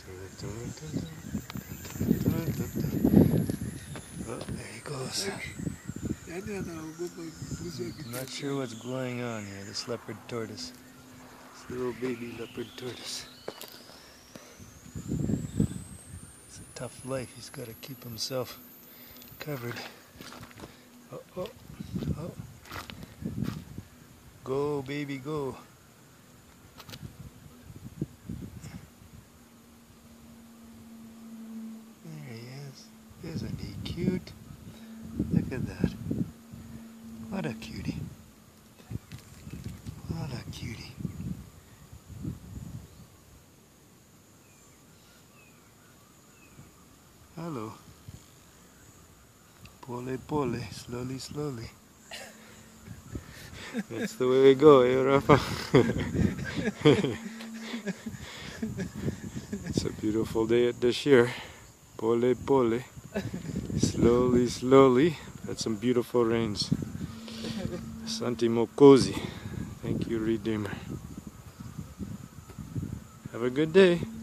Oh, there he goes. I'm not sure what's going on here, this leopard tortoise. This little baby leopard tortoise. It's a tough life. He's got to keep himself covered. Oh, oh, oh. Go, baby, go. There he is. Isn't he cute? Look at that. What a cutie. What a cutie. Hello. Pole, pole, slowly, slowly. That's the way we go, eh, Rafa? It's a beautiful day at Dashir. Pole, pole. Slowly, slowly. That's some beautiful rains. Santi Mokosi. Thank you, Redeemer. Have a good day.